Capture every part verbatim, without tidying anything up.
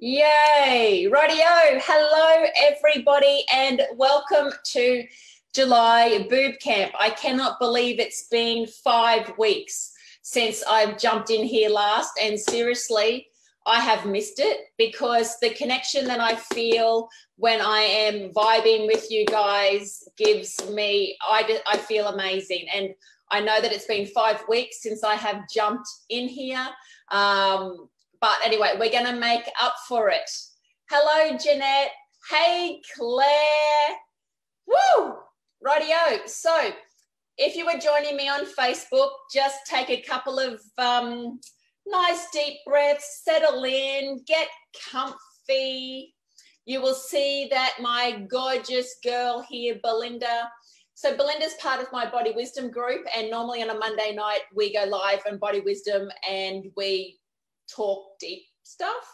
Yay! Rightio! Hello everybody and welcome to July Boob Camp. I cannot believe it's been five weeks since I've jumped in here last, and seriously I have missed it because the connection that I feel when I am vibing with you guys gives me, I, I feel amazing. And I know that it's been five weeks since I have jumped in here. Um, But anyway, we're going to make up for it. Hello, Jeanette. Hey, Claire. Woo! Rightio. So if you were joining me on Facebook, just take a couple of um, nice deep breaths, settle in, get comfy. You will see that my gorgeous girl here, Belinda. So Belinda's part of my Body Wisdom group, and normally on a Monday night, we go live on Body Wisdom and we talk deep stuff,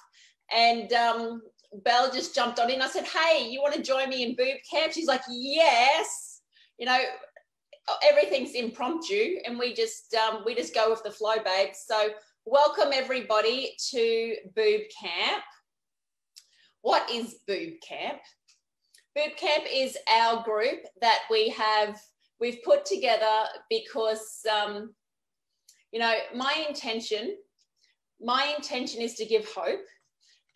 and um Belle just jumped on in. I said, hey, you want to join me in Boob Camp? She's like, yes, you know, everything's impromptu and we just um we just go with the flow, babe. So welcome everybody to Boob Camp. What is Boob Camp? Boob Camp is our group that we have we've put together because um you know, my intention My intention is to give hope,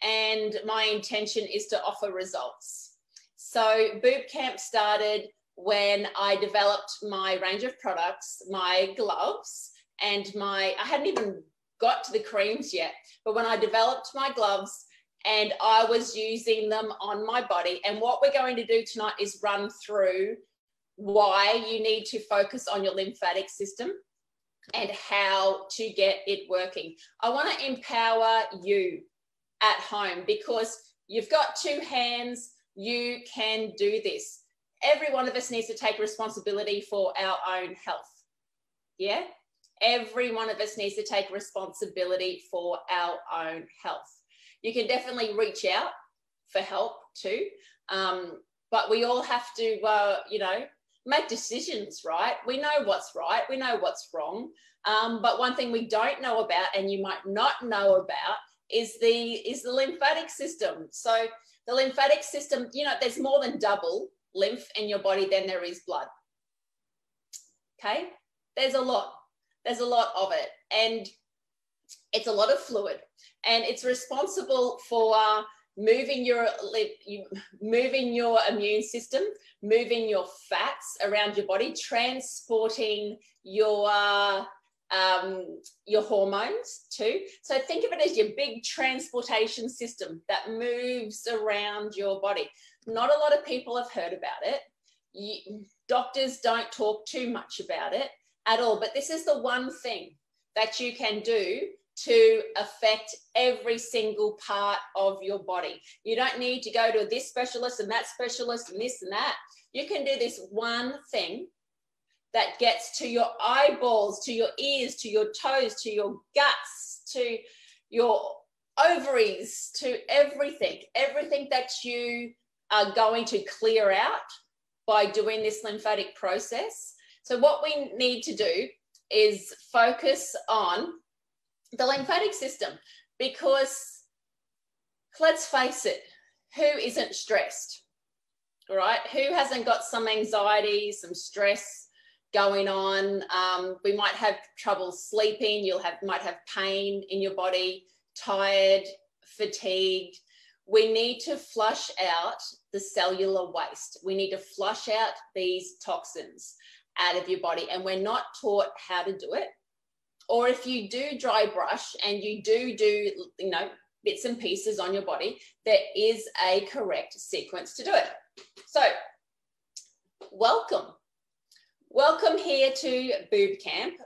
and my intention is to offer results. So Boob Camp started when I developed my range of products, my gloves, and my, I hadn't even got to the creams yet, but when I developed my gloves and I was using them on my body. And what we're going to do tonight is run through why you need to focus on your lymphatic system and how to get it working. I want to empower you at home because you've got two hands, you can do this. Every one of us needs to take responsibility for our own health. Yeah? Every one of us needs to take responsibility for our own health. You can definitely reach out for help too, um, but we all have to, uh, you know, make decisions, right? We know what's right, we know what's wrong, um, but one thing we don't know about, and you might not know about, is the is the lymphatic system. So the lymphatic system, you know, there's more than double lymph in your body than there is blood. Okay, there's a lot, there's a lot of it, and it's a lot of fluid, and it's responsible for uh, moving your moving your immune system, moving your fats around your body, transporting your uh, um, your hormones too. So think of it as your big transportation system that moves around your body. Not a lot of people have heard about it. You, doctors don't talk too much about it at all, but this is the one thing that you can do to affect every single part of your body. You don't need to go to this specialist and that specialist and this and that. You can do this one thing that gets to your eyeballs, to your ears, to your toes, to your guts, to your ovaries, to everything, everything that you are going to clear out by doing this lymphatic process. So what we need to do is focus on the lymphatic system, because let's face it, who isn't stressed, all right? Who hasn't got some anxiety, some stress going on? Um, we might have trouble sleeping. You'll have might have pain in your body, tired, fatigued. We need to flush out the cellular waste. We need to flush out these toxins out of your body, and we're not taught how to do it. Or if you do dry brush and you do do, you know, bits and pieces on your body, there is a correct sequence to do it. So welcome. Welcome here to Boob Camp.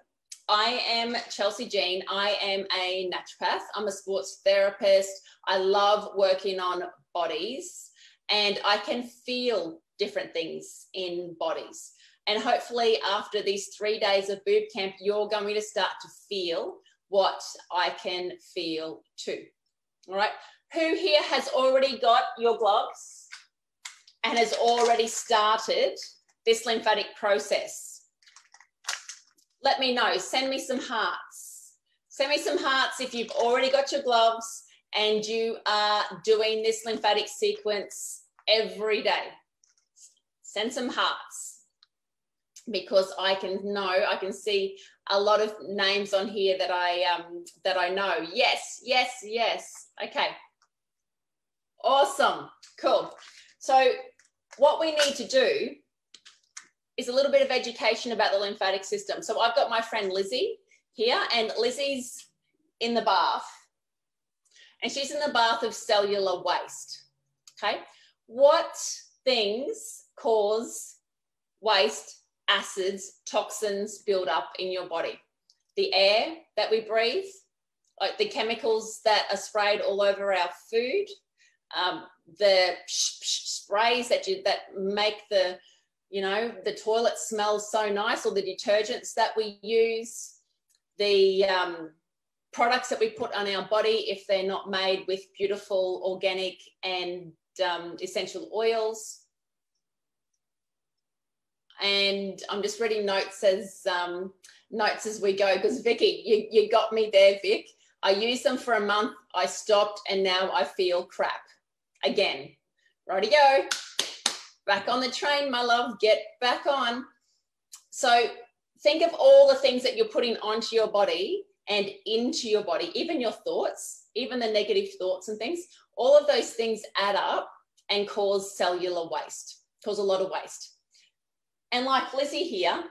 I am Chelsey Jean. I am a naturopath. I'm a sports therapist. I love working on bodies, and I can feel different things in bodies. And hopefully after these three days of Boob Camp, you're going to start to feel what I can feel too. All right. Who here has already got your gloves and has already started this lymphatic process? Let me know. Send me some hearts. Send me some hearts if you've already got your gloves and you are doing this lymphatic sequence every day. Send some hearts, because I can know, I can see a lot of names on here that I, um, that I know. Yes, yes, yes. Okay. Awesome. Cool. So what we need to do is a little bit of education about the lymphatic system. So I've got my friend Lizzie here, and Lizzie's in the bath, and she's in the bath of cellular waste. Okay. What things cause waste, acids, toxins build up in your body? The air that we breathe, like the chemicals that are sprayed all over our food, um, the sprays that you, that make the, you know, the toilet smells so nice, or the detergents that we use, the um, products that we put on our body if they're not made with beautiful organic and um, essential oils. And I'm just reading notes as um, notes as we go, because Vicky, you, you got me there, Vic. I used them for a month, I stopped, and now I feel crap again. Rightio. Back on the train, my love, get back on. So think of all the things that you're putting onto your body and into your body, even your thoughts, even the negative thoughts and things. All of those things add up and cause cellular waste, cause a lot of waste. And like Lizzie here,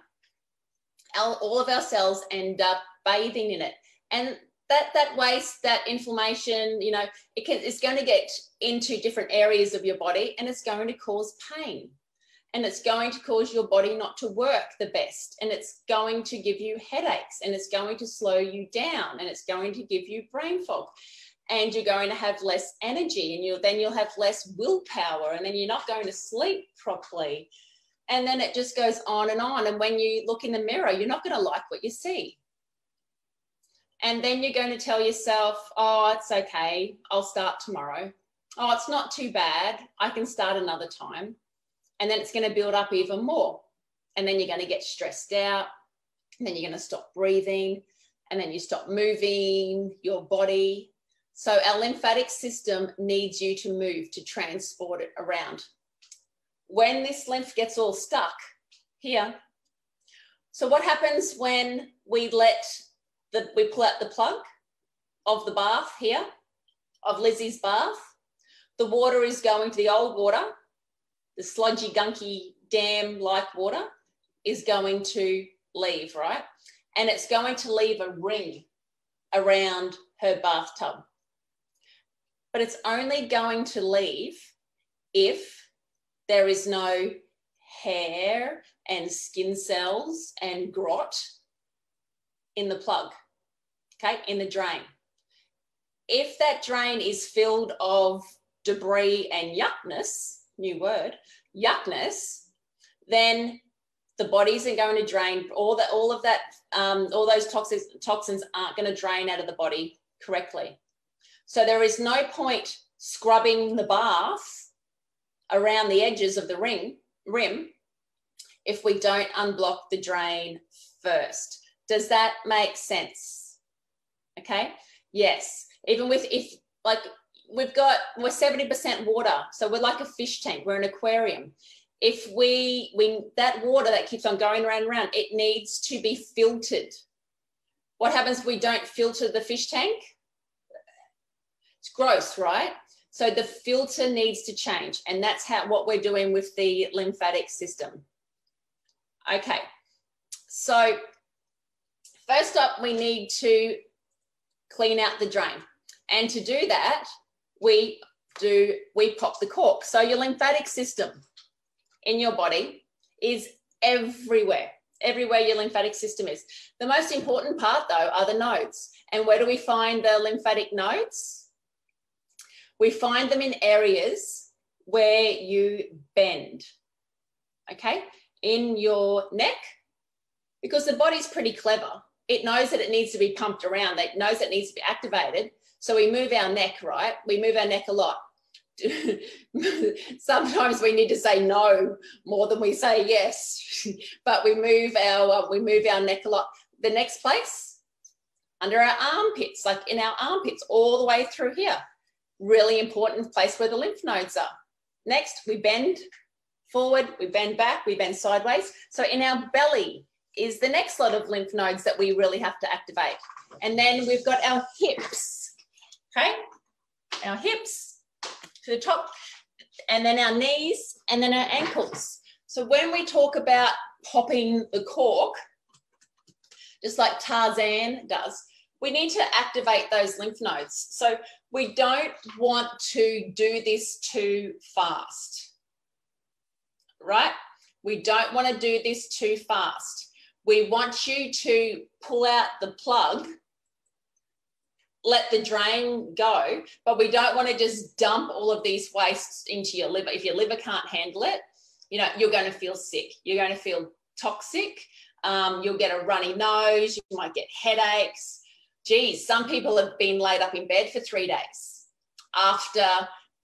our, all of our cells end up bathing in it. And that, that waste, that inflammation, you know, it can, it's going to get into different areas of your body, and it's going to cause pain, and it's going to cause your body not to work the best, and it's going to give you headaches, and it's going to slow you down, and it's going to give you brain fog, and you're going to have less energy, and you'll then you'll have less willpower, and then you're not going to sleep properly, and then it just goes on and on. And when you look in the mirror, you're not going to like what you see. And then you're going to tell yourself, oh, it's okay, I'll start tomorrow. Oh, it's not too bad, I can start another time. And then it's going to build up even more. And then you're going to get stressed out. And then you're going to stop breathing. And then you stop moving your body. So our lymphatic system needs you to move, to transport it around. When this lymph gets all stuck here. So what happens when we let the, we pull out the plug of the bath here, of Lizzie's bath? The water is going to the old water, the sludgy, gunky, dam-like water is going to leave, right? And it's going to leave a ring around her bathtub. But it's only going to leave if there is no hair and skin cells and grot in the plug, okay, in the drain. If that drain is filled of debris and yuckness, new word, yuckness, then the body isn't going to drain, all that, all of that, um, all those toxins, toxins aren't going to drain out of the body correctly. So there is no point scrubbing the bath around the edges of the ring, rim, if we don't unblock the drain first. Does that make sense? Okay. Yes. Even with, if like, we've got, we're seventy percent water. So we're like a fish tank. We're an aquarium. If we, we, that water that keeps on going around and around, it needs to be filtered. What happens if we don't filter the fish tank? It's gross, right? So the filter needs to change. And that's how, what we're doing with the lymphatic system. Okay. So first up, we need to clean out the drain. And to do that, we do, we pop the cork. So your lymphatic system in your body is everywhere, everywhere your lymphatic system is. The most important part, though, are the nodes. And where do we find the lymphatic nodes? We find them in areas where you bend, okay, in your neck, because the body's pretty clever. It knows that it needs to be pumped around. It knows it needs to be activated. So we move our neck, right? We move our neck a lot. Sometimes we need to say no more than we say yes, but we move our, we move our neck a lot. The next place under our armpits, like in our armpits, all the way through here. Really important place where the lymph nodes are. Next, we bend forward, we bend back, we bend sideways. So in our belly is the next lot of lymph nodes that we really have to activate. And then we've got our hips, okay? Our hips to the top, and then our knees, and then our ankles. So when we talk about popping the cork, just like Tarzan does, we need to activate those lymph nodes. So we don't want to do this too fast, right? We don't want to do this too fast. We want you to pull out the plug, let the drain go, but we don't want to just dump all of these wastes into your liver. If your liver can't handle it, you know, you're going to feel sick. You're going to feel toxic. Um, you'll get a runny nose. You might get headaches. Geez, some people have been laid up in bed for three days after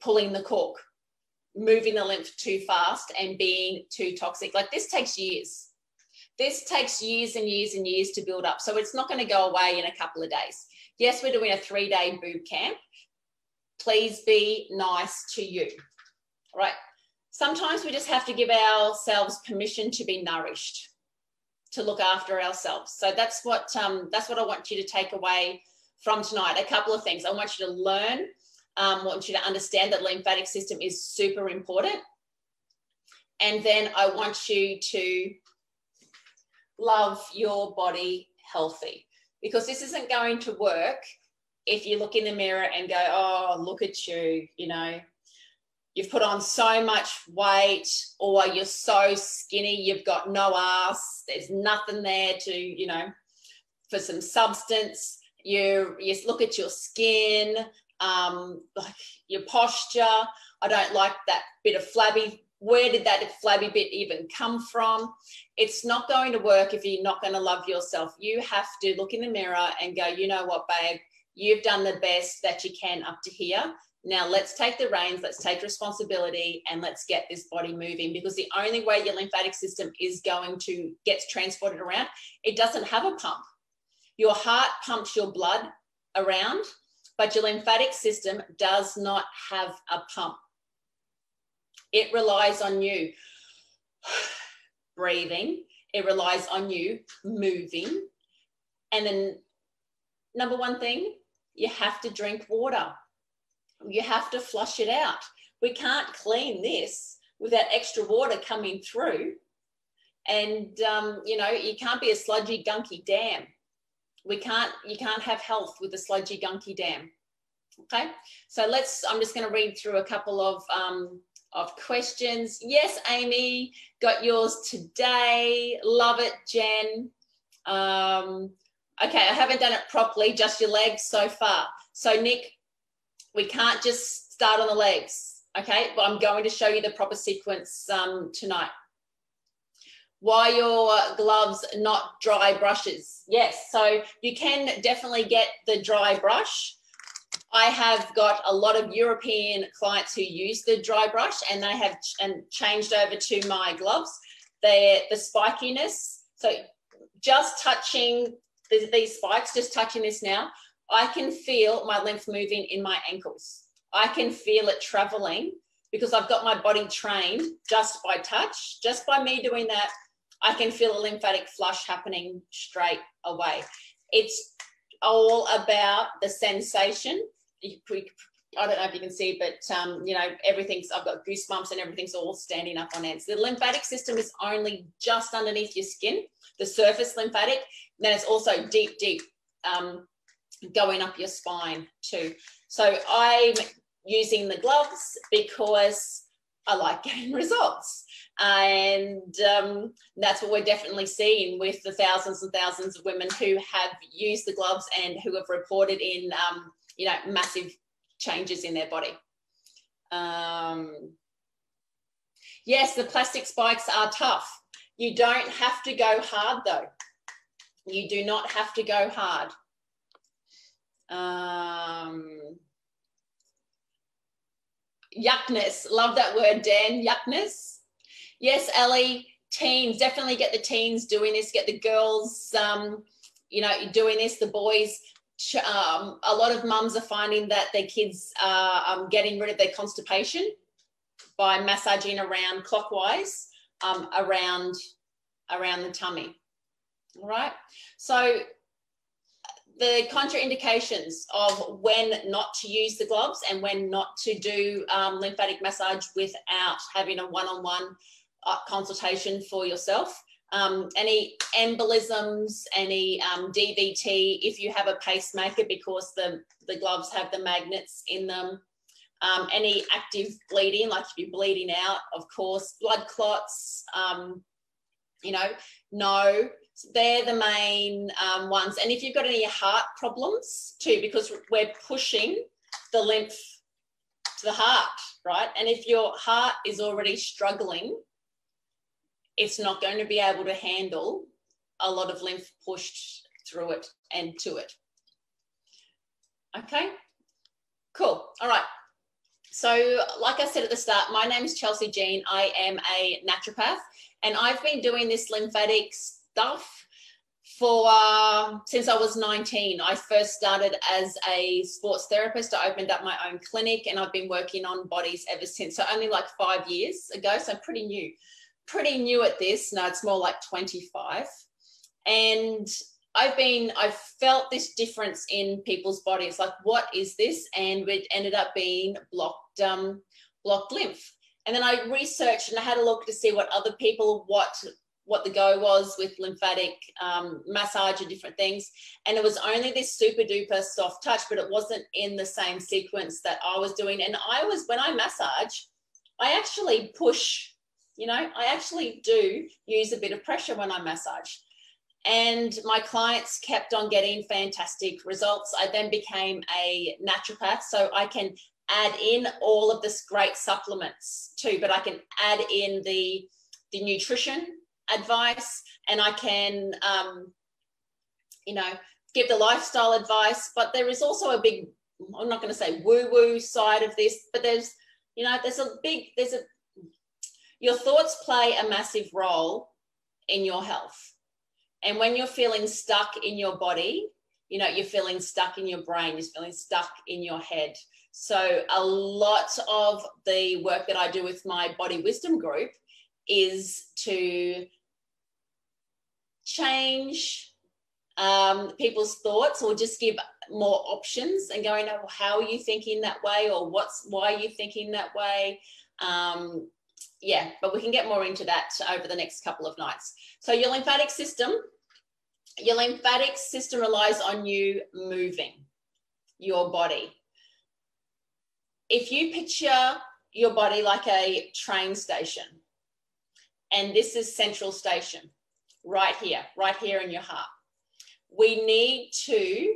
pulling the cork, moving the lymph too fast and being too toxic. Like this takes years. This takes years and years and years to build up. So it's not going to go away in a couple of days. Yes, we're doing a three-day boob camp. Please be nice to you. All right. Sometimes we just have to give ourselves permission to be nourished, to look after ourselves. So that's what um, that's what I want you to take away from tonight. A couple of things. I want you to learn. Um, I want you to understand that the lymphatic system is super important. And then I want you to love your body healthy, because this isn't going to work if you look in the mirror and go, oh, look at you, you know, you've put on so much weight, or you're so skinny, you've got no ass, there's nothing there to, you know, for some substance. You, you look at your skin, um, like your posture. I don't like that bit of flabby. Where did that flabby bit even come from? It's not going to work if you're not going to love yourself. You have to look in the mirror and go, you know what, babe, you've done the best that you can up to here. Now let's take the reins, let's take responsibility, and let's get this body moving, because the only way your lymphatic system is going to get transported around, it doesn't have a pump. Your heart pumps your blood around, but your lymphatic system does not have a pump. It relies on you breathing. It relies on you moving. And then number one thing, you have to drink water. You have to flush it out. We can't clean this without extra water coming through. And, um, you know, you can't be a sludgy, gunky dam. We can't, you can't have health with a sludgy, gunky dam. Okay. So let's, I'm just going to read through a couple of, um, of questions. Yes, Amy, got yours today. Love it, Jen. Um, okay, I haven't done it properly, just your legs so far. So, Nick, we can't just start on the legs, okay? But I'm going to show you the proper sequence um, tonight. Why your gloves not dry brushes? Yes, so you can definitely get the dry brush. I have got a lot of European clients who use the dry brush, and they have ch and changed over to my gloves. They're the spikiness. So just touching the, these spikes, just touching this now, I can feel my lymph moving in my ankles. I can feel it traveling because I've got my body trained just by touch. Just by me doing that, I can feel a lymphatic flush happening straight away. It's all about the sensation. I don't know if you can see, but, um, you know, everything's, I've got goosebumps and everything's all standing up on ends. The lymphatic system is only just underneath your skin, the surface lymphatic. And then it's also deep, deep um, going up your spine too. So I'm using the gloves because I like getting results. And um, that's what we're definitely seeing with the thousands and thousands of women who have used the gloves and who have reported in, um, you know, massive changes in their body. Um, yes, the plastic spikes are tough. You don't have to go hard though. You do not have to go hard. Um, yuckness. Love that word, Dan. Yuckness. Yes, Ellie, teens, definitely get the teens doing this, get the girls, um, you know, doing this, the boys, um, a lot of mums are finding that their kids are um, getting rid of their constipation by massaging around clockwise um, around, around the tummy. All right. So the contraindications of when not to use the gloves and when not to do um, lymphatic massage without having a one-on-one uh, consultation for yourself. Um, any embolisms, any um, D V T, if you have a pacemaker, because the, the gloves have the magnets in them. Um, any active bleeding, like if you're bleeding out, of course, blood clots, um, you know, no. So they're the main um, ones. And if you've got any heart problems too, because we're pushing the lymph to the heart, right? And if your heart is already struggling, it's not going to be able to handle a lot of lymph pushed through it and to it. Okay, cool. All right. So like I said at the start, my name is Chelsey Jean. I am a naturopath, and I've been doing this lymphatics stuff for uh, since I was nineteen. I first started as a sports therapist. I opened up my own clinic, and I've been working on bodies ever since. So only like five years ago. So I'm pretty new, pretty new at this. No, it's more like twenty-five. And I've been, I've felt this difference in people's bodies. Like, what is this? And it ended up being blocked, um, blocked lymph. And then I researched and I had a look to see what other people, what what the go was with lymphatic um, massage and different things. And it was only this super duper soft touch, but it wasn't in the same sequence that I was doing. And I was, when I massage, I actually push, you know, I actually do use a bit of pressure when I massage. And my clients kept on getting fantastic results. I then became a naturopath, so I can add in all of this great supplements too, but I can add in the, the nutrition advice, and I can, um, you know, give the lifestyle advice. But there is also a big, I'm not going to say woo-woo side of this, but there's, you know, there's a big, there's a, your thoughts play a massive role in your health. And when you're feeling stuck in your body, you know, you're feeling stuck in your brain, you're feeling stuck in your head. So a lot of the work that I do with my Body Wisdom group is to change um, people's thoughts, or just give more options and going, oh, how are you thinking that way? Or what's, why are you thinking that way? Um, yeah, but we can get more into that over the next couple of nights. So your lymphatic system, your lymphatic system relies on you moving your body. If you picture your body like a train station, and this is central station, right here, right here in your heart. We need to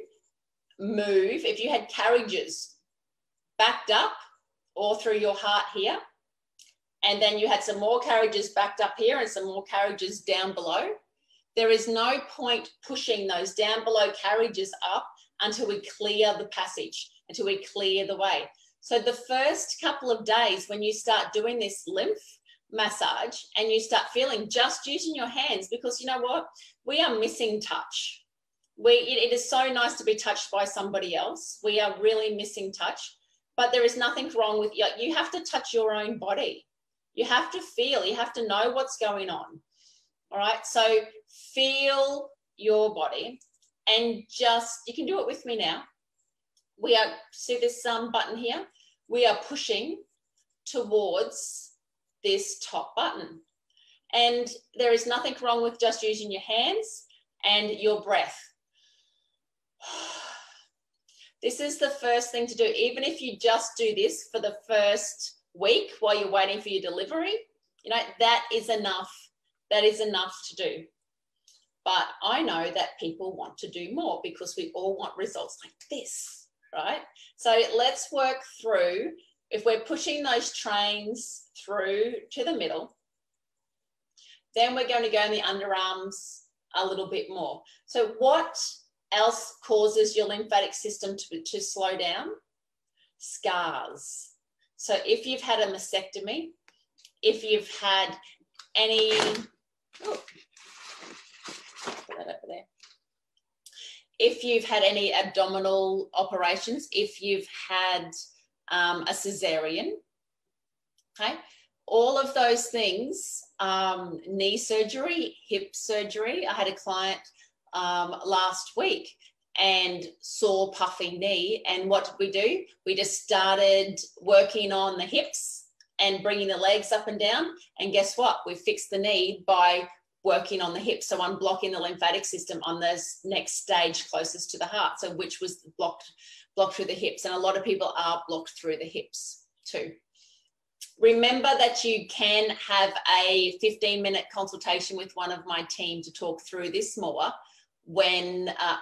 move. If you had carriages backed up all through your heart here, and then you had some more carriages backed up here and some more carriages down below, there is no point pushing those down below carriages up until we clear the passage, until we clear the way. So the first couple of days when you start doing this lymph massage and you start feeling, just using your hands, because you know what, we are missing touch. We it, it is so nice to be touched by somebody else. We are really missing touch. But there is nothing wrong with, like, you have to touch your own body, you have to feel, you have to know what's going on. All right, so feel your body. And just, you can do it with me now. We are, see this um button here, we are pushing towards this top button. And there is nothing wrong with just using your hands and your breath. This is the first thing to do. Even if you just do this for the first week while you're waiting for your delivery, you know, that is enough. That is enough to do. But I know that people want to do more, because we all want results like this, right? So let's work through. If we're pushing those trains through to the middle, then we're going to go in the underarms a little bit more. So what else causes your lymphatic system to, to slow down? Scars. So if you've had a mastectomy, if you've had any, oh, put that over there. if you've had any abdominal operations, if you've had um, a cesarean, okay, all of those things, um, knee surgery, hip surgery. I had a client um, last week and sore puffy knee. And what did we do? We just started working on the hips and bringing the legs up and down. And guess what? We fixed the knee by working on the hips. So I'm blocking the lymphatic system on this next stage closest to the heart, so which was blocked, blocked through the hips. And a lot of people are blocked through the hips too. Remember that you can have a fifteen minute consultation with one of my team to talk through this more when uh,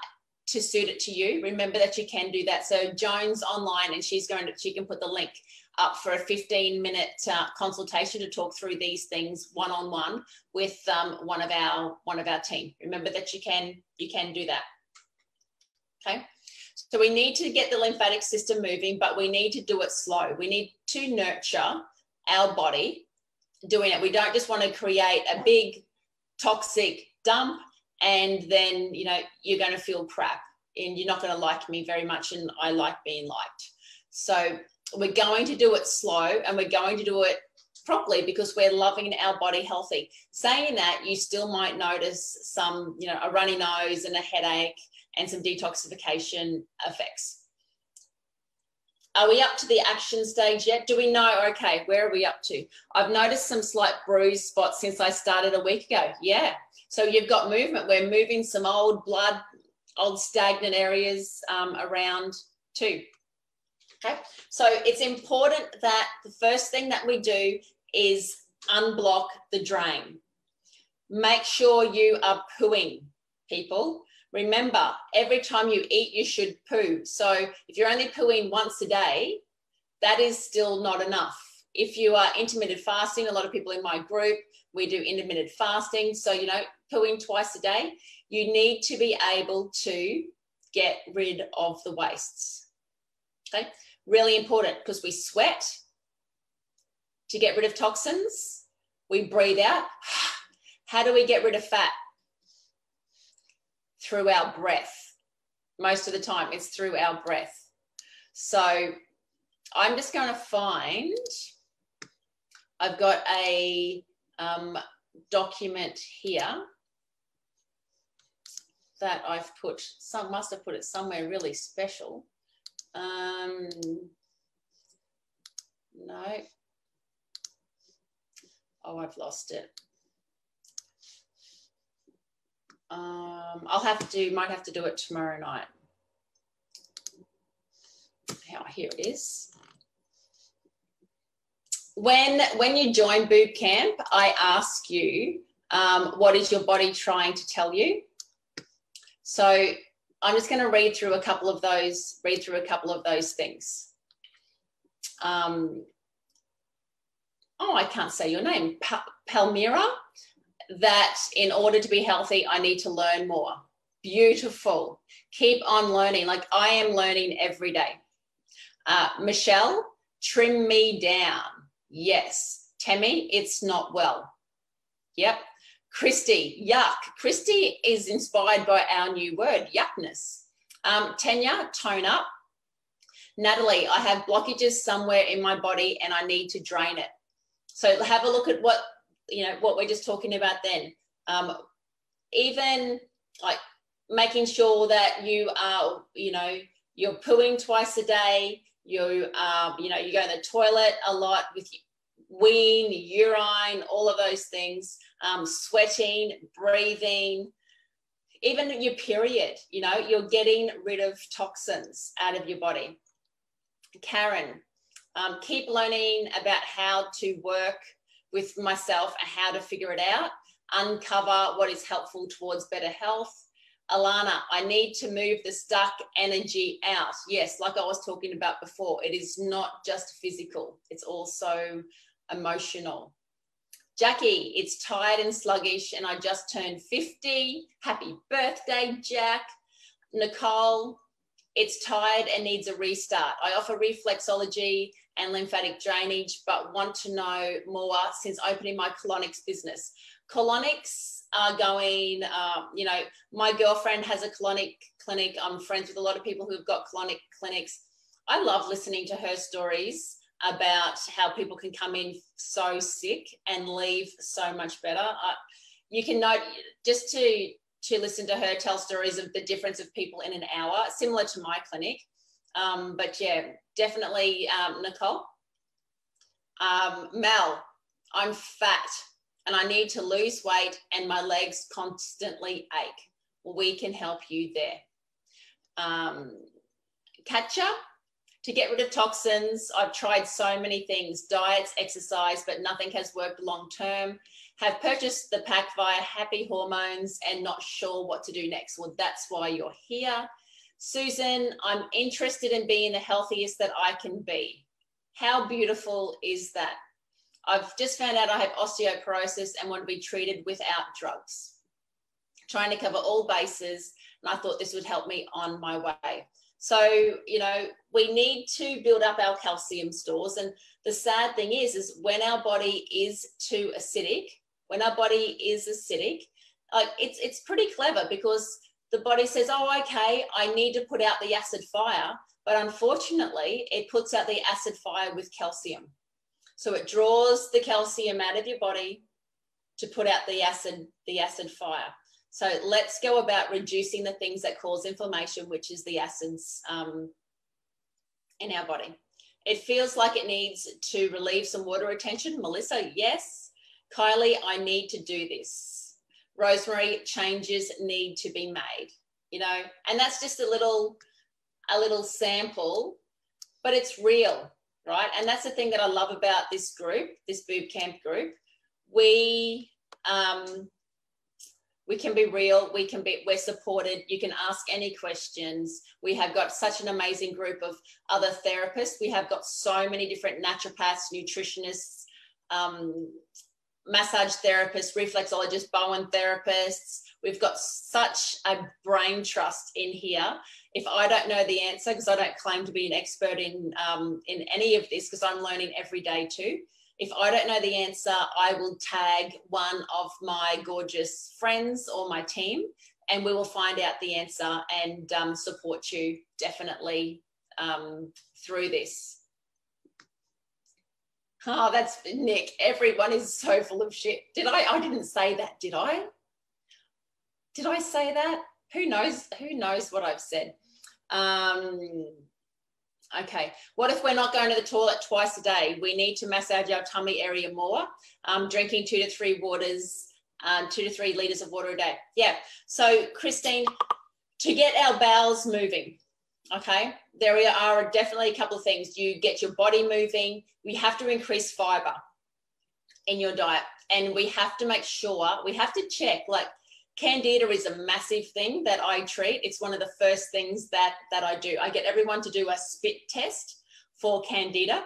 to suit it to you. Remember that you can do that. So Joan's online and she's going to, she can put the link up for a fifteen minute uh, consultation to talk through these things one-on-one with um, one of our one of our team. Remember that you can you can do that. Okay, so we need to get the lymphatic system moving, but we need to do it slow. We need to nurture our body doing it. We don't just want to create a big toxic dump and then, you know, you're going to feel crap and you're not going to like me very much, and I like being liked. So we're going to do it slow and we're going to do it properly because we're loving our body healthy. Saying that, you still might notice some, you know, a runny nose and a headache and some detoxification effects. Are we up to the action stage yet? Do we know, okay, where are we up to? I've noticed some slight bruise spots since I started a week ago. Yeah, so you've got movement. We're moving some old blood, old stagnant areas um, around too. Okay, so it's important that the first thing that we do is unblock the drain. Make sure you are pooing, people. Remember, every time you eat, you should poo. So if you're only pooing once a day, that is still not enough. If you are intermittent fasting, a lot of people in my group, we do intermittent fasting. So, you know, pooing twice a day, you need to be able to get rid of the wastes. Okay, really important, because we sweat to get rid of toxins. We breathe out. How do we get rid of fat? Through our breath. Most of the time it's through our breath. So I'm just going to find, I've got a um, document here that I've put, some must have put it somewhere really special. Um, no. Oh, I've lost it. Um, I'll have to, might have to do it tomorrow night. Here it is. When, when you join Boob Camp, I ask you, um, what is your body trying to tell you? So I'm just going to read through a couple of those, read through a couple of those things. Um, oh, I can't say your name. Pa- Palmyra. That in order to be healthy, I need to learn more. Beautiful. Keep on learning. Like I am learning every day. Uh, Michelle, trim me down. Yes. Tammy, it's not well. Yep. Christy, yuck. Christy is inspired by our new word, yuckness. Um, Tanya, tone up. Natalie, I have blockages somewhere in my body and I need to drain it. So have a look at what, you know, what we're just talking about then. Um, even like making sure that you are, you know, you're pooing twice a day, you, um, you know, you go to the toilet a lot with ween, urine, all of those things, um, sweating, breathing, even your period, you know, you're getting rid of toxins out of your body. Karen, um, keep learning about how to work with myself and how to figure it out, uncover what is helpful towards better health. Alana, I need to move the stuck energy out. Yes, like I was talking about before, it is not just physical, it's also emotional. Jackie, it's tired and sluggish and I just turned fifty. Happy birthday, Jack. Nicole, it's tired and needs a restart. I offer reflexology and lymphatic drainage, but want to know more since opening my colonics business. Colonics are going, um, you know, my girlfriend has a colonic clinic. I'm friends with a lot of people who've got colonic clinics. I love listening to her stories about how people can come in so sick and leave so much better. I, you can note, just to, to listen to her tell stories of the difference of people in an hour, similar to my clinic. Um, but yeah, definitely um, Nicole. Um, Mel, I'm fat and I need to lose weight and my legs constantly ache. We can help you there. Um, Katja, to get rid of toxins, I've tried so many things, diets, exercise, but nothing has worked long-term. Have purchased the pack via Happy Hormones and not sure what to do next. Well, that's why you're here. Susan, I'm interested in being the healthiest that I can be. How beautiful is that? I've just found out I have osteoporosis and want to be treated without drugs. Trying to cover all bases, and I thought this would help me on my way. So, you know, we need to build up our calcium stores. And the sad thing is, is when our body is too acidic, when our body is acidic, like it's, it's pretty clever because the body says, oh, okay, I need to put out the acid fire. But unfortunately, it puts out the acid fire with calcium. So it draws the calcium out of your body to put out the acid, the acid fire. So let's go about reducing the things that cause inflammation, which is the acids um, in our body. It feels like it needs to relieve some water retention. Melissa, yes. Kylie, I need to do this. Rosemary, changes need to be made, you know, and that's just a little, a little sample, but it's real. Right. And that's the thing that I love about this group, this Boob Camp group. We, um, we can be real. We can be, we're supported. You can ask any questions. We have got such an amazing group of other therapists. We have got so many different naturopaths, nutritionists, um, massage therapists, reflexologists, Bowen therapists. We've got such a brain trust in here. If I don't know the answer, because I don't claim to be an expert in, um, in any of this, because I'm learning every day too. If I don't know the answer, I will tag one of my gorgeous friends or my team, and we will find out the answer and um, support you definitely um, through this. Oh, that's Nick. Everyone is so full of shit. Did I? I didn't say that, did I? Did I say that? Who knows? Who knows what I've said? Um, okay. What if we're not going to the toilet twice a day? We need to massage our tummy area more. Um, drinking two to three waters, um, two to three litres of water a day. Yeah. So, Christine, to get our bowels moving, okay, there are definitely a couple of things. You get your body moving. We have to increase fibre in your diet, and we have to make sure, we have to check, like, Candida is a massive thing that I treat. It's one of the first things that, that I do. I get everyone to do a spit test for Candida.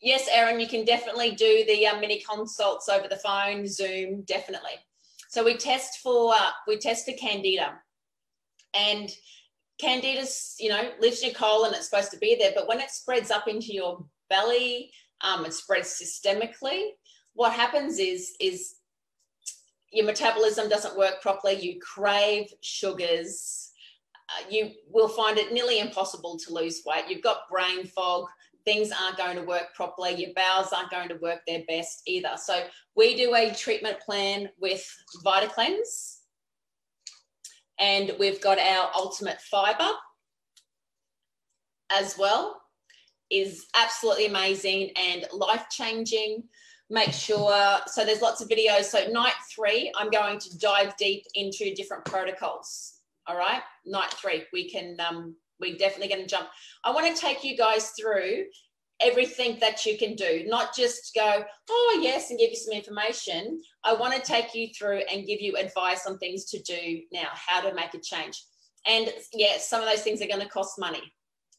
Yes, Erin, you can definitely do the uh, mini consults over the phone, Zoom, definitely. So we test for, uh, we test for Candida. And Candida, you know, lives in your colon, it's supposed to be there, but when it spreads up into your belly, um, it spreads systemically. What happens is, is, your metabolism doesn't work properly. You crave sugars. Uh, you will find it nearly impossible to lose weight. You've got brain fog. Things aren't going to work properly. Your bowels aren't going to work their best either. So we do a treatment plan with VitaCleanse, and we've got our ultimate fiber as well. Is absolutely amazing and life-changing. Make sure, so there's lots of videos. So night three, I'm going to dive deep into different protocols. All right, night three, we can, um, we're definitely going to jump. I want to take you guys through everything that you can do, not just go, oh yes, and give you some information. I want to take you through and give you advice on things to do now, how to make a change. And yeah, some of those things are going to cost money,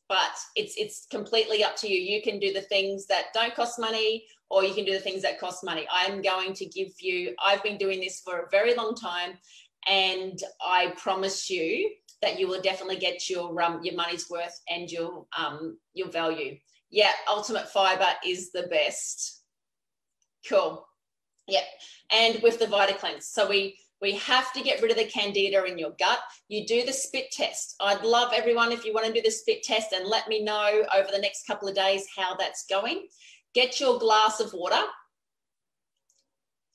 but it's, it's completely up to you. You can do the things that don't cost money, or you can do the things that cost money. I'm going to give you, I've been doing this for a very long time, and I promise you that you will definitely get your um, your money's worth and your, um, your value. Yeah, ultimate fiber is the best. Cool. Yep. And with the VitaCleanse. So we, we have to get rid of the candida in your gut. You do the spit test. I'd love everyone, if you want to do the spit test, and let me know over the next couple of days how that's going. Get your glass of water.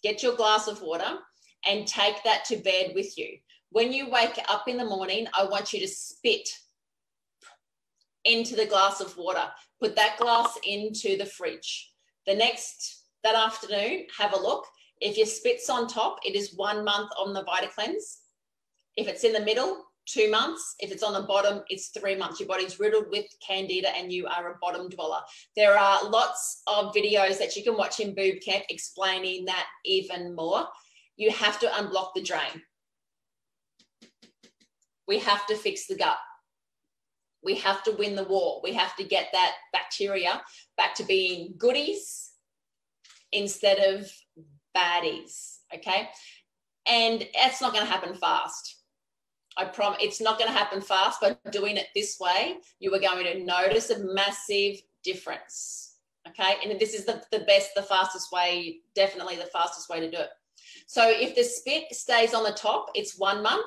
Get your glass of water and take that to bed with you. When you wake up in the morning, I want you to spit into the glass of water. Put that glass into the fridge. The next, that afternoon, have a look. If your spit's on top, it is one month on the VitaCleanse. If it's in the middle, two months. If it's on the bottom, it's three months. Your body's riddled with candida and you are a bottom dweller. There are lots of videos that you can watch in Boob Camp explaining that even more. You have to unblock the drain. We have to fix the gut. We have to win the war. We have to get that bacteria back to being goodies instead of baddies, okay? And that's not going to happen fast. I promise it's not going to happen fast, but doing it this way, you are going to notice a massive difference, okay? And this is the, the best, the fastest way, definitely the fastest way to do it. So if the spit stays on the top, it's one month.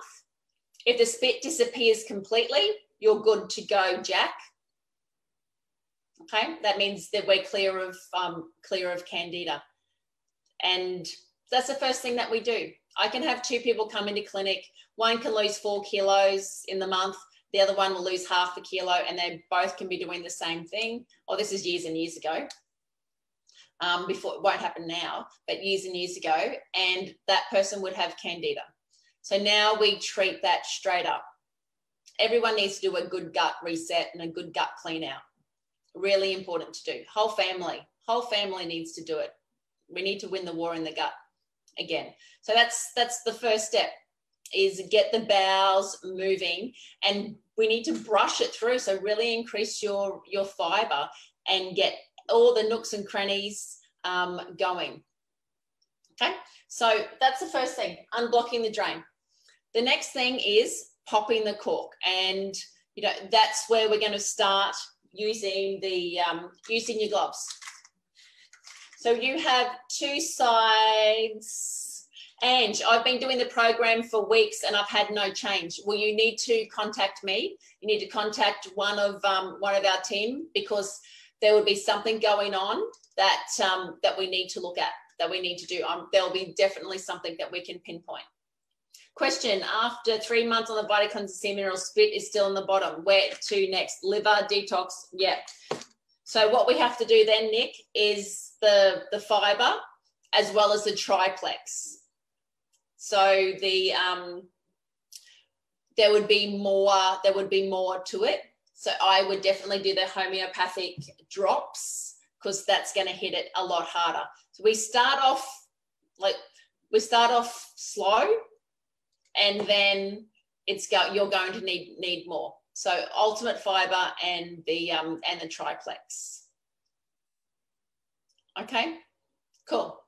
If the spit disappears completely, you're good to go, Jack. Okay, that means that we're clear of um, clear of candida, and that's the first thing that we do. I can have two people come into clinic. One can lose four kilos in the month. The other one will lose half a kilo, and they both can be doing the same thing. Oh, this is years and years ago. Um, before it won't happen now, but years and years ago, and that person would have candida. So now we treat that straight up. Everyone needs to do a good gut reset and a good gut clean out. Really important to do. Whole family, whole family needs to do it. We need to win the war in the gut again. So that's that's the first step, is get the bowels moving, and we need to brush it through. So really increase your your fiber and get all the nooks and crannies um, going. Okay, so that's the first thing, unblocking the drain. The next thing is popping the cork, and you know that's where we're going to start using the um, using your gloves. So you have two sides, and I've been doing the program for weeks and I've had no change. Well, you need to contact me. You need to contact one of um, one of our team, because there would be something going on that um, that we need to look at, that we need to do. Um, there'll be definitely something that we can pinpoint. Question: after three months on the VitaCleanse, sea mineral spit is still in the bottom. Where to next? Liver detox. Yeah. So what we have to do then, Nick, is the the fiber as well as the triplex. So the um, there would be more. There would be more to it. So I would definitely do the homeopathic drops, because that's going to hit it a lot harder. So we start off like we start off slow. And then it's go, you're going to need need more. So ultimate fiber and the um and the triplex. Okay, cool.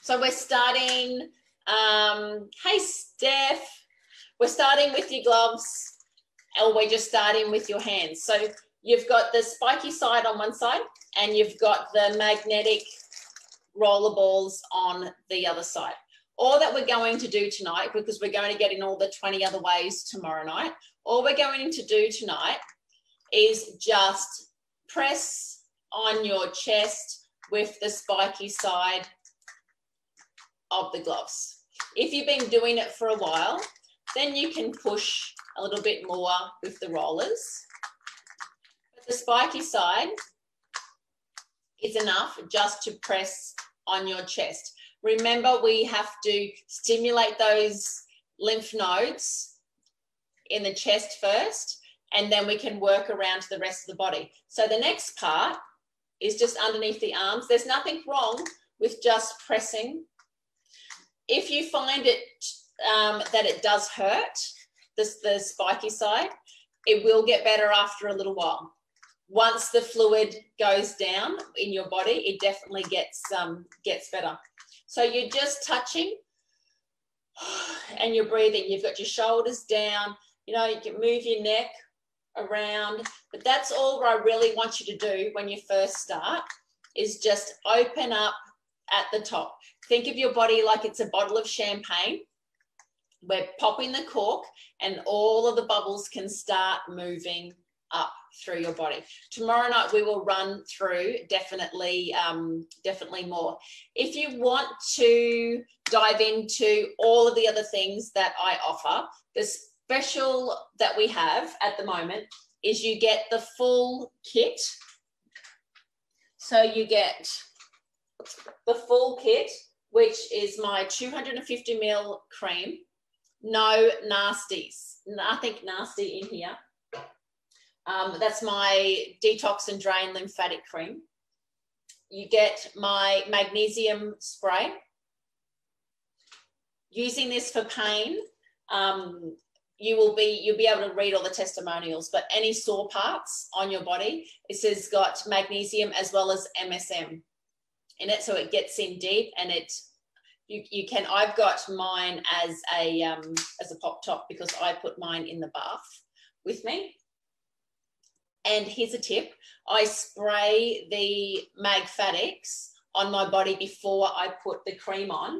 So we're starting. Um, hey Steph, we're starting with your gloves, or we're just starting with your hands. So you've got the spiky side on one side, and you've got the magnetic roller balls on the other side. All that we're going to do tonight, because we're going to get in all the twenty other ways tomorrow night, all we're going to do tonight is just press on your chest with the spiky side of the gloves. If you've been doing it for a while, then you can push a little bit more with the rollers. But the spiky side is enough just to press on your chest. Remember, we have to stimulate those lymph nodes in the chest first, and then we can work around to the rest of the body. So the next part is just underneath the arms. There's nothing wrong with just pressing. If you find it um, that it does hurt, this, the spiky side, it will get better after a little while. Once the fluid goes down in your body, it definitely gets, um, gets better. So you're just touching and you're breathing. You've got your shoulders down. You know, you can move your neck around. But that's all I really want you to do when you first start, is just open up at the top. Think of your body like it's a bottle of champagne. We're popping the cork and all of the bubbles can start moving up through your body. Tomorrow night we will run through definitely um, definitely more. If you want to dive into all of the other things that I offer, the special that we have at the moment is you get the full kit. So you get the full kit, which is my two hundred fifty mil cream. No nasties, nothing nasty in here. Um, that's my detox and drain lymphatic cream. You get my magnesium spray. Using this for pain, um, you will be, you'll be able to read all the testimonials, but any sore parts on your body, it has got magnesium as well as M S M in it, so it gets in deep, and it, you, you can, I've got mine as a, um, as a pop top because I put mine in the bath with me. And here's a tip, I spray the Magfatics on my body before I put the cream on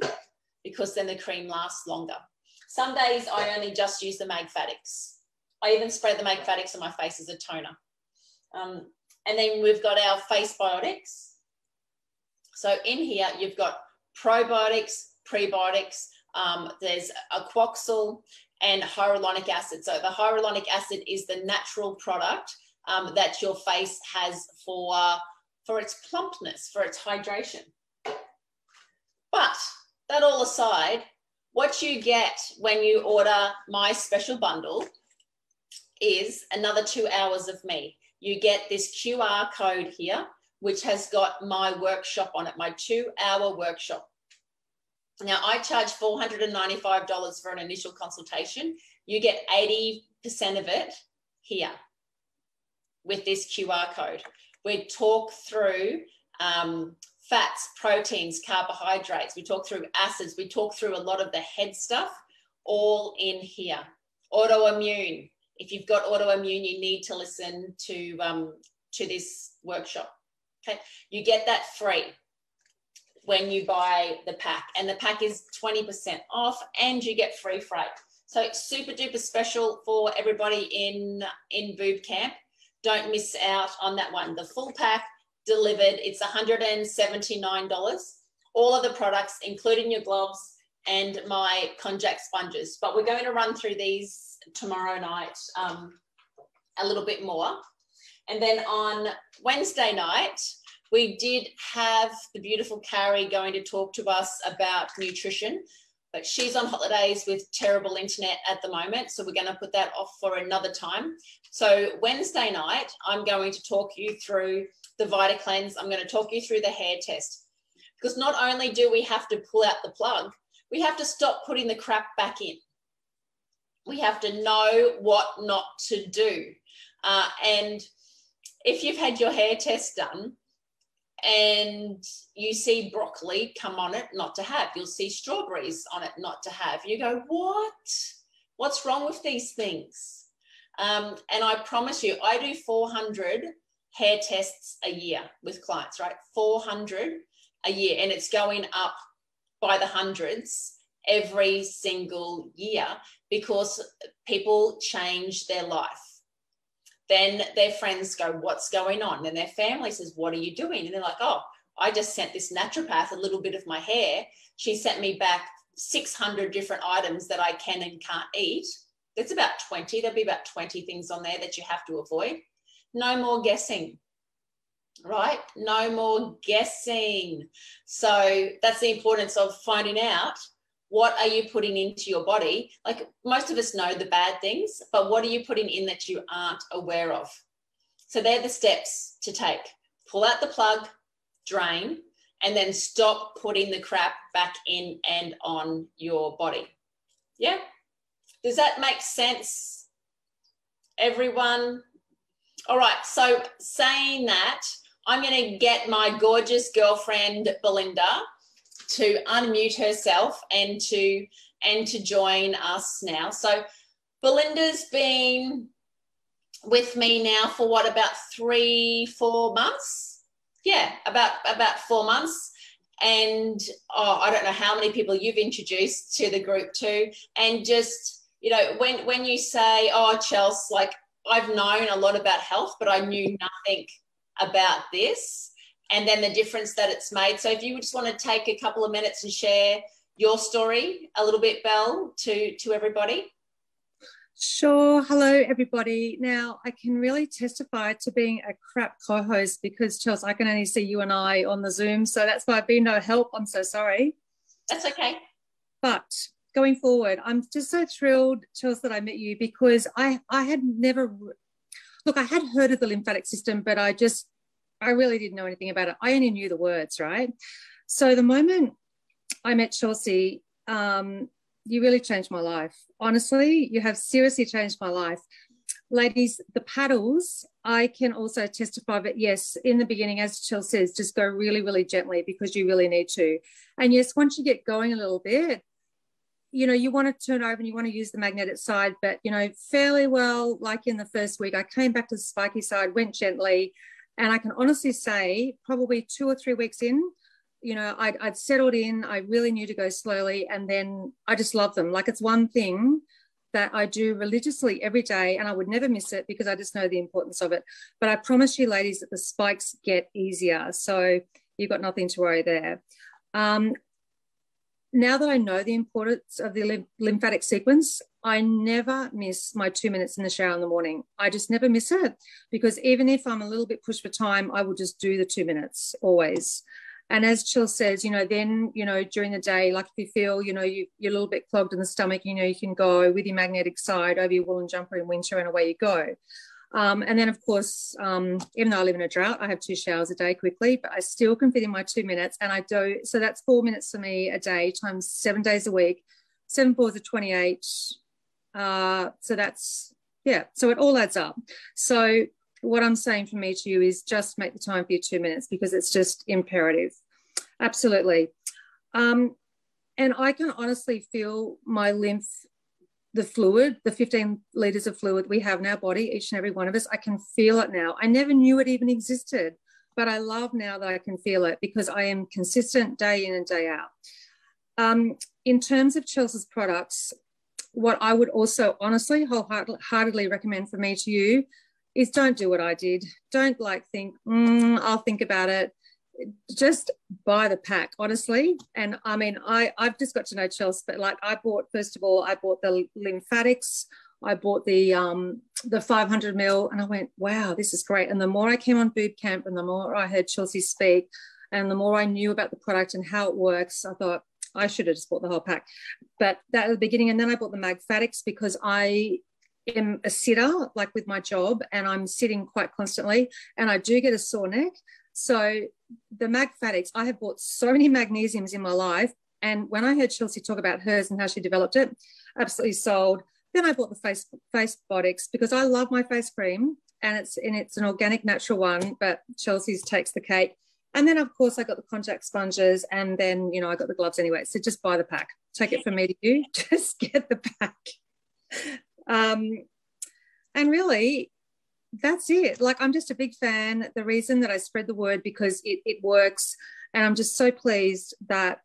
because then the cream lasts longer. Some days I only just use the Magfatics. I even spray the Magfatics on my face as a toner. Um, and then we've got our Face Biotics. So in here you've got probiotics, prebiotics, um, there's a Quoxal and hyaluronic acid. So the hyaluronic acid is the natural product Um, that your face has for, uh, for its plumpness, for its hydration. But that all aside, what you get when you order my special bundle is another two hours of me. You get this Q R code here, which has got my workshop on it, my two-hour workshop. Now, I charge four hundred ninety-five dollars for an initial consultation. You get eighty percent of it here. With this Q R code, we talk through um, fats, proteins, carbohydrates. We talk through acids. We talk through a lot of the head stuff, all in here. Autoimmune. If you've got autoimmune, you need to listen to um, to this workshop. Okay, you get that free when you buy the pack, and the pack is twenty percent off, and you get free freight. So it's super duper special for everybody in in Boob Camp. Don't miss out on that one. The full pack delivered, it's one hundred seventy-nine dollars. All of the products, including your gloves and my konjac sponges. But we're going to run through these tomorrow night um, a little bit more. And then on Wednesday night, we did have the beautiful Carrie going to talk to us about nutrition. But she's on holidays with terrible internet at the moment, so we're going to put that off for another time. So Wednesday night, I'm going to talk you through the VitaCleanse. I'm going to talk you through the hair test. Because not only do we have to pull out the plug, we have to stop putting the crap back in. We have to know what not to do. Uh, and if you've had your hair test done, and you see broccoli come on it, not to have. You'll see strawberries on it, not to have. You go, what? What's wrong with these things? Um, and I promise you, I do four hundred hair tests a year with clients, right? four hundred a year, and it's going up by the hundreds every single year because people change their life. Then their friends go, what's going on? And their family says, what are you doing? And they're like, oh, I just sent this naturopath a little bit of my hair. She sent me back six hundred different items that I can and can't eat. That's about twenty. There'll be about twenty things on there that you have to avoid. No more guessing, right? No more guessing. So that's the importance of finding out, what are you putting into your body? Like, most of us know the bad things, but what are you putting in that you aren't aware of? So they're the steps to take. Pull out the plug, drain, and then stop putting the crap back in and on your body. Yeah? Does that make sense, everyone? All right, so saying that, I'm going to get my gorgeous girlfriend, Belinda, to unmute herself and to and to join us now. So Belinda's been with me now for what, about three, four months? Yeah, about about four months. And oh, I don't know how many people you've introduced to the group too. And just, you know, when, when you say, oh, Chelsey, like I've known a lot about health, but I knew nothing about this, and then the difference that it's made. So if you would just want to take a couple of minutes and share your story a little bit, Belle, to, to everybody. Sure. Hello, everybody. Now, I can really testify to being a crap co-host because, Chelsey, I can only see you and I on the Zoom, so that's why I've been no help. I'm so sorry. That's okay. But going forward, I'm just so thrilled, Chelsey, that I met you, because I, I had never... Look, I had heard of the lymphatic system, but I just, I really didn't know anything about it. I only knew the words, right? So the moment I met Chelsey, um, you really changed my life. Honestly, you have seriously changed my life. Ladies, the paddles, I can also testify, but yes, in the beginning, as Chelsey says, just go really, really gently because you really need to. And yes, once you get going a little bit, you know, you want to turn over and you want to use the magnetic side, but, you know, fairly well, like in the first week, I came back to the spiky side, went gently, and I can honestly say probably two or three weeks in, you know, I'd, I'd settled in, I really knew to go slowly, and then I just love them. Like, it's one thing that I do religiously every day, and I would never miss it because I just know the importance of it. But I promise you, ladies, that the spikes get easier, so you've got nothing to worry there. Um, Now that I know the importance of the lymphatic sequence, I never miss my two minutes in the shower in the morning. I just never miss it, because even if I'm a little bit pushed for time, I will just do the two minutes always. And as Chelsey says, you know, then, you know, during the day, like if you feel, you know, you, you're a little bit clogged in the stomach, you know, you can go with your magnetic side over your woolen jumper in winter and away you go. Um, and then, of course, um, even though I live in a drought, I have two showers a day quickly, but I still can fit in my two minutes. And I do, so that's four minutes for me a day times seven days a week. Seven fours are twenty-eight. Uh, so that's, yeah, so it all adds up. So what I'm saying for me to you is just make the time for your two minutes because it's just imperative. Absolutely. Um, and I can honestly feel my lymph, the fluid, the fifteen litres of fluid we have in our body, each and every one of us, I can feel it now. I never knew it even existed, but I love now that I can feel it because I am consistent day in and day out. Um, in terms of Chelsey's products, what I would also honestly, wholeheartedly recommend for me to you is don't do what I did. Don't like think, mm, I'll think about it. Just buy the pack, honestly. And I mean, I, I've just got to know Chelsey, but like I bought, first of all, I bought the lymphatics, I bought the um, the five hundred mil, and I went, wow, this is great. And the more I came on Boob Camp and the more I heard Chelsey speak and the more I knew about the product and how it works, I thought I should have just bought the whole pack. But that at the beginning, and then I bought the Magfatics because I am a sitter, like with my job, and I'm sitting quite constantly and I do get a sore neck. So the Magfatics, I have bought so many magnesiums in my life. And when I heard Chelsey talk about hers and how she developed it, absolutely sold. Then I bought the Face, face Biotics because I love my face cream and it's, and it's an organic natural one, but Chelsey's takes the cake. And then, of course, I got the contact sponges and then, you know, I got the gloves anyway. So just buy the pack. Take it from me to you. Just get the pack. Um, and really... that's it. Like, I'm just a big fan. The reason that I spread the word because it, it works, and I'm just so pleased that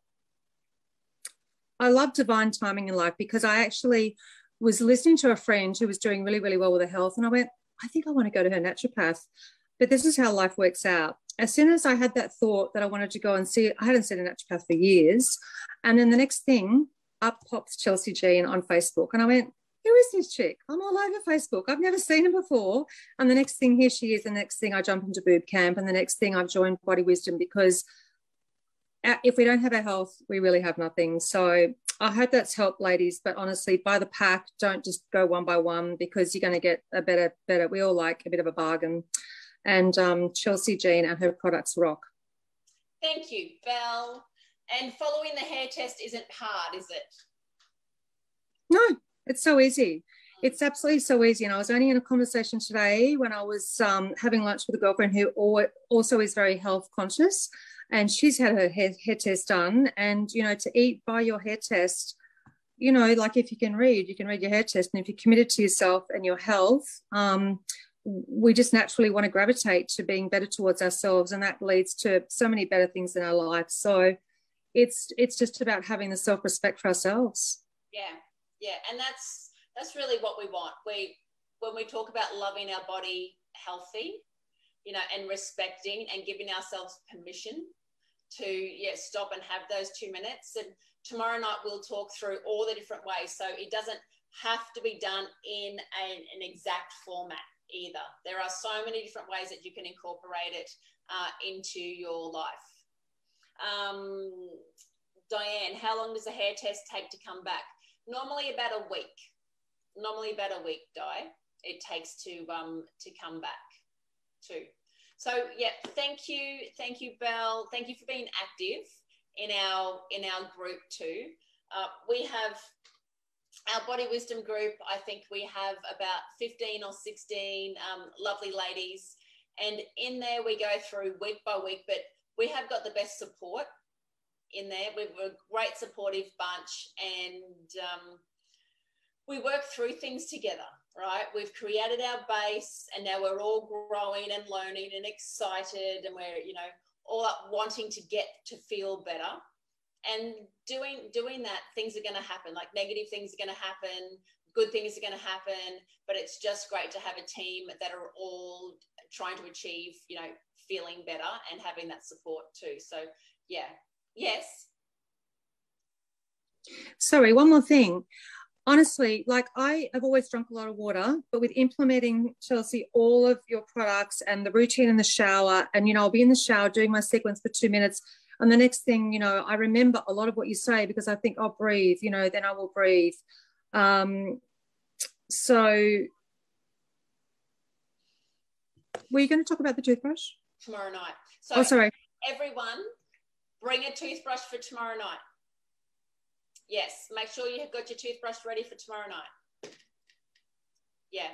I love divine timing in life, because I actually was listening to a friend who was doing really, really well with her health, and I went, I think I want to go to her naturopath. But this is how life works out. As soon as I had that thought that I wanted to go and see, I hadn't seen a naturopath for years, and then the next thing, up pops Chelsey Jean on Facebook, and I went, who is this chick? I'm all over Facebook. I've never seen her before. And the next thing, here she is. The next thing, I jump into Boob Camp. And the next thing, I've joined Body Wisdom, because if we don't have our health, we really have nothing. So I hope that's helped, ladies. But honestly, buy the pack. Don't just go one by one, because you're going to get a better, better. We all like a bit of a bargain. And um, Chelsey Jean and her products rock. Thank you, Belle. And following the hair test isn't hard, is it? No. It's so easy. It's absolutely so easy. And I was only in a conversation today when I was um, having lunch with a girlfriend who also is very health conscious, and she's had her hair, hair test done. And, you know, to eat by your hair test, you know, like if you can read, you can read your hair test. And if you're committed to yourself and your health, um, we just naturally want to gravitate to being better towards ourselves, and that leads to so many better things in our life. So it's it's just about having the self-respect for ourselves. Yeah, yeah, and that's that's really what we want. We when we talk about loving our body healthy, you know, and respecting and giving ourselves permission to yeah stop and have those two minutes. And tomorrow night we'll talk through all the different ways. So it doesn't have to be done in a, an exact format either. There are so many different ways that you can incorporate it uh, into your life. Um, Diane, how long does a hair test take to come back? Normally about a week. Normally about a week, Di. It takes to um to come back too. So yeah, thank you, thank you, Belle. Thank you for being active in our in our group too. Uh, we have our Body Wisdom group. I think we have about fifteen or sixteen um, lovely ladies, and in there we go through week by week. But we have got the best support in there. We're a great supportive bunch, and um, we work through things together, right? We've created our base, and now we're all growing and learning and excited, and we're, you know, all up wanting to get to feel better. And doing doing that, things are going to happen. Like negative things are going to happen, good things are going to happen, but it's just great to have a team that are all trying to achieve, you know, feeling better and having that support too. So yeah. Yes. Sorry, one more thing. Honestly, like I have always drunk a lot of water, but with implementing, Chelsey, all of your products and the routine in the shower, and, you know, I'll be in the shower doing my sequence for two minutes. And the next thing, you know, I remember a lot of what you say because I think I'll breathe, you know, then I will breathe. Um, so were you going to talk about the toothbrush? Tomorrow night. So oh, sorry. Everyone bring a toothbrush for tomorrow night. Yes. Make sure you have got your toothbrush ready for tomorrow night. Yeah.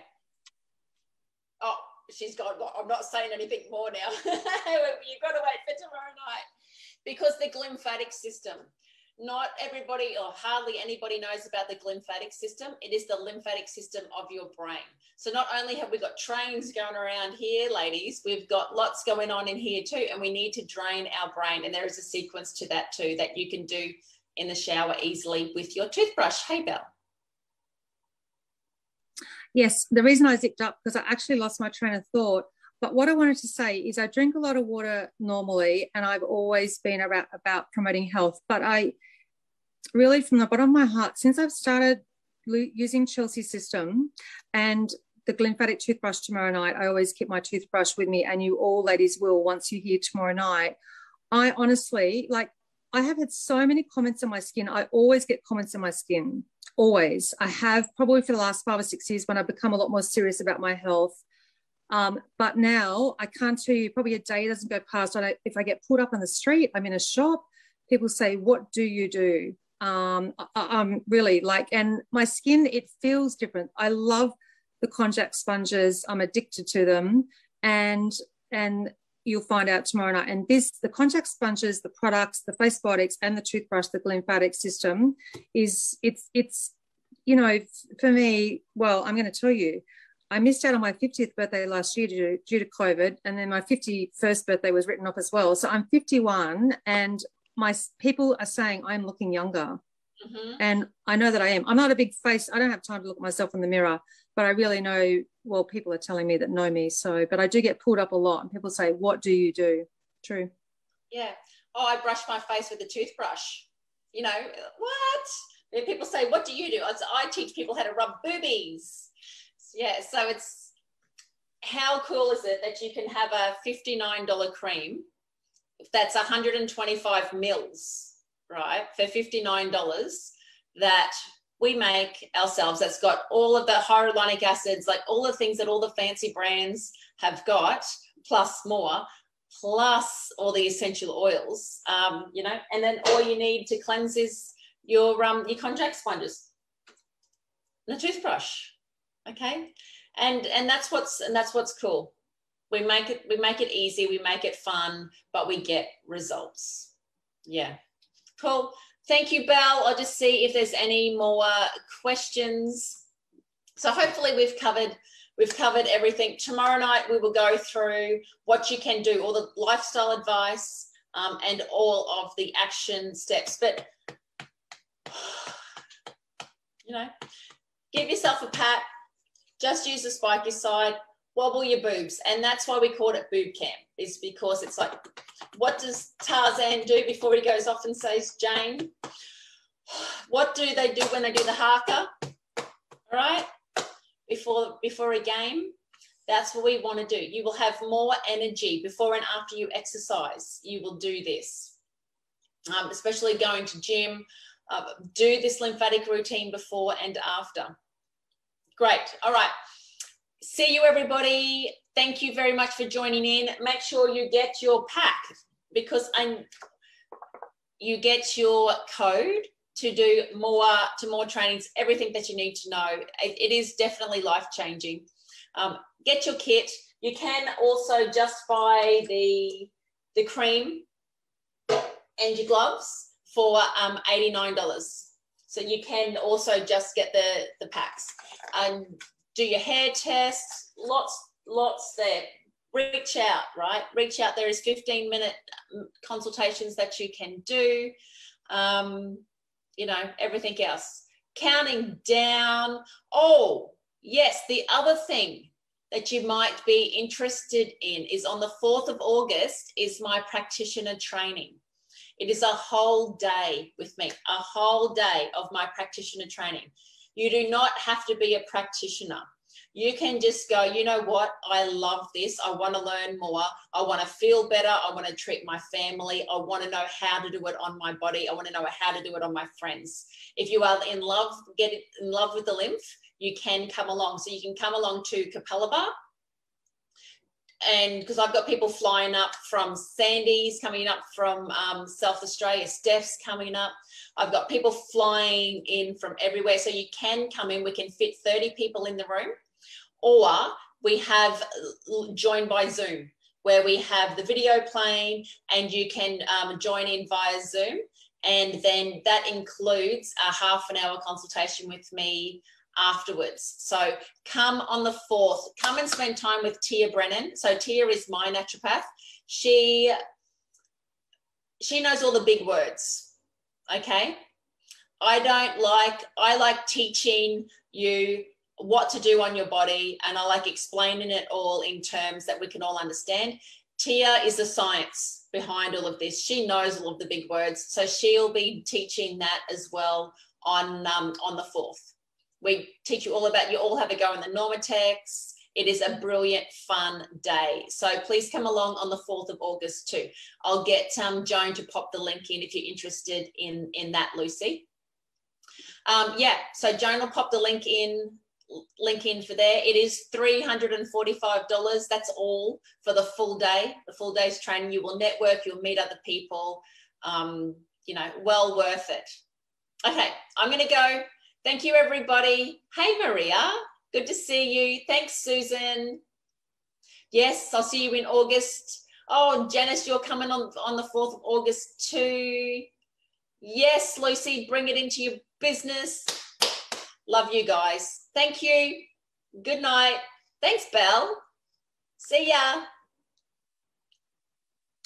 Oh, she's got, I'm not saying anything more now. You've got to wait for tomorrow night. Because the glymphatic system, not everybody or hardly anybody knows about the glymphatic system. It is the lymphatic system of your brain. So not only have we got trains going around here, ladies, we've got lots going on in here too, and we need to drain our brain. And there is a sequence to that too that you can do in the shower easily with your toothbrush. Hey, Belle. Yes, the reason I zipped up because I actually lost my train of thought. But what I wanted to say is I drink a lot of water normally, and I've always been about, about promoting health. But I really, from the bottom of my heart, since I've started using Chelsey's system and the glymphatic toothbrush tomorrow night, I always keep my toothbrush with me, and you all ladies will once you hear tomorrow night. I honestly, like, I have had so many comments on my skin. I always get comments on my skin, always. I have probably for the last five or six years when I've become a lot more serious about my health. Um, but now I can't tell you, probably a day doesn't go past. I don't, if I get pulled up on the street, I'm in a shop, people say, what do you do? Um, I, I'm really like, and my skin, it feels different. I love the konjac sponges. I'm addicted to them. And, and you'll find out tomorrow night. And this, the konjac sponges, the products, the face biotics and the toothbrush, the lymphatic system is it's, it's, you know, for me, well, I'm going to tell you, I missed out on my fiftieth birthday last year due to, due to COVID, and then my fifty-first birthday was written off as well. So I'm fifty-one, and my people are saying I'm looking younger, mm-hmm. and I know that I am. I'm not a big face. I don't have time to look at myself in the mirror, but I really know, well, people are telling me that know me. So, but I do get pulled up a lot, and people say, what do you do? True. Yeah. Oh, I brush my face with a toothbrush. You know, what? Then people say, what do you do? I, say, I teach people how to rub boobies. Yeah, so it's how cool is it that you can have a fifty-nine dollar cream that's one hundred twenty-five mils, right, for fifty-nine dollars that we make ourselves, that's got all of the hyaluronic acids, like all the things that all the fancy brands have got, plus more, plus all the essential oils, um, you know, and then all you need to cleanse is your, um, your konjac sponges and a toothbrush. Okay, and and that's what's and that's what's cool. We make it we make it easy, we make it fun, but we get results. Yeah, cool. Thank you, Belle. I'll just see if there's any more questions. So hopefully we've covered We've covered everything. Tomorrow night, we will go through what you can do, all the lifestyle advice um, and all of the action steps. But, you know, give yourself a pat. Just use the spiky side. Wobble your boobs. And that's why we called it Boob Camp, is because it's like, what does Tarzan do before he goes off and says, Jane? What do they do when they do the haka? All right? Before, before a game, that's what we want to do. You will have more energy before and after you exercise. You will do this, um, especially going to gym. Uh, do this lymphatic routine before and after. Great. All right. See you, everybody. Thank you very much for joining in. Make sure you get your pack, because I'm, you get your code to do more, to more trainings, everything that you need to know. It, it is definitely life-changing. Um, get your kit. You can also just buy the, the cream and your gloves for um, eighty-nine dollars. So you can also just get the, the packs. Um, do your hair test, lots, lots there. Reach out, right? Reach out. There is fifteen minute consultations that you can do. Um, you know, everything else. Counting down. Oh, yes, the other thing that you might be interested in is on the fourth of August is my practitioner training. It is a whole day with me, a whole day of my practitioner training. You do not have to be a practitioner. You can just go, you know what? I love this. I want to learn more. I want to feel better. I want to treat my family. I want to know how to do it on my body. I want to know how to do it on my friends. If you are in love, get in love with the lymph, you can come along. So you can come along to Capella Bar. And because I've got people flying up from Sandy's, coming up from um, South Australia, Steph's coming up. I've got people flying in from everywhere. So you can come in. We can fit thirty people in the room. Or we have joined by Zoom, where we have the video playing and you can um, join in via Zoom. And then that includes a half an hour consultation with me afterwards. So come on the fourth. Come and spend time with Tia Brennan. So Tia is my naturopath. She, she knows all the big words, okay? I don't like, I like teaching you what to do on your body, and I like explaining it all in terms that we can all understand. Tia is the science behind all of this. She knows all of the big words, so she'll be teaching that as well on um, on the fourth. We teach you all about, you all have a go in the NormaTex. It is a brilliant, fun day. So please come along on the fourth of August too. I'll get um, Joan to pop the link in if you're interested in, in that, Lucy. Um, yeah, so Joan will pop the link in link in for there. It is three hundred forty-five dollars. That's all for the full day, the full day's training. You will network, you'll meet other people, um, you know, well worth it. Okay, I'm going to go. Thank you, everybody. Hey, Maria, good to see you. Thanks, Susan. Yes, I'll see you in August. Oh, Janice, you're coming on, on the fourth of August too. Yes, Lucy, bring it into your business. Love you guys. Thank you. Good night. Thanks, Belle. See ya.